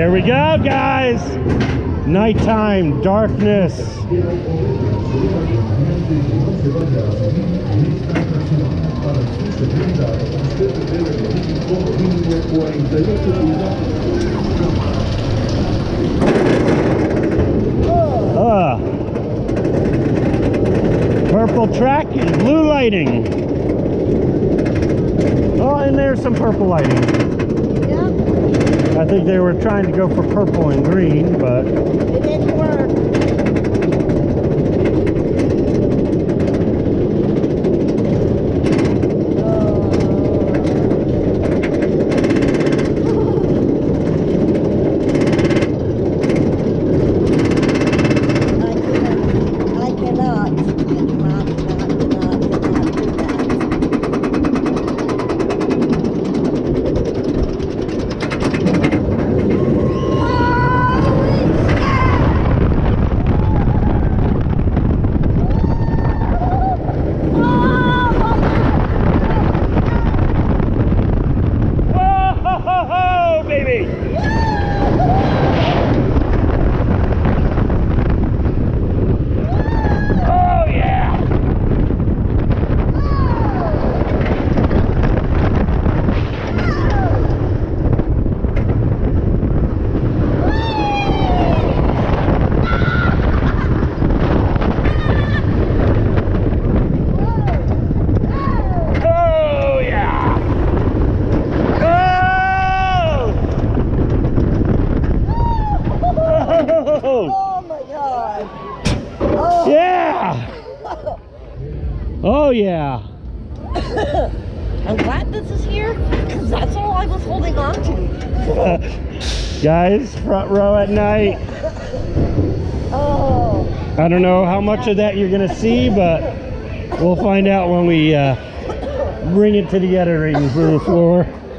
Here we go, guys. Nighttime darkness. Purple track, blue lighting. Oh, and there's some purple lighting. Yep. I think they were trying to go for purple and green, but it didn't Oh yeah! I'm glad this is here, because that's all I was holding on to. Guys, front row at night. Oh. I don't know how much of that you're going to see, but we'll find out when we bring it to the editing room floor.